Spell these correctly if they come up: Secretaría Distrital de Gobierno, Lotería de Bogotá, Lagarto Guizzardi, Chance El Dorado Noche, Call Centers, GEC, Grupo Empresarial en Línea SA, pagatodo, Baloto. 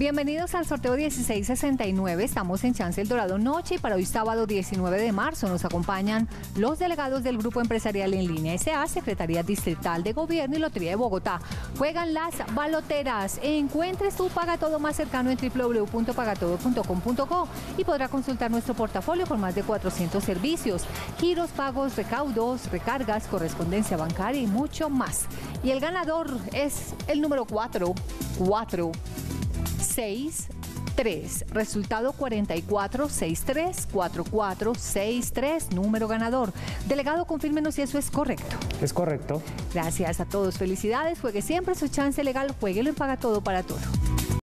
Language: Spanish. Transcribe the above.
Bienvenidos al sorteo 1669, estamos en Chance El Dorado Noche y para hoy sábado 19 de marzo nos acompañan los delegados del Grupo Empresarial en Línea SA, Secretaría Distrital de Gobierno y Lotería de Bogotá. Juegan las baloteras, encuentre su pagatodo más cercano en www.pagatodo.com.co y podrá consultar nuestro portafolio con más de 400 servicios, giros, pagos, recaudos, recargas, correspondencia bancaria y mucho más. Y el ganador es el número 4, 4, 6, 3, resultado 44634463, número ganador. Delegado, confírmenos si eso es correcto. Es correcto. Gracias a todos, felicidades, juegue siempre su chance legal, jueguelo en Pagatodo para todo.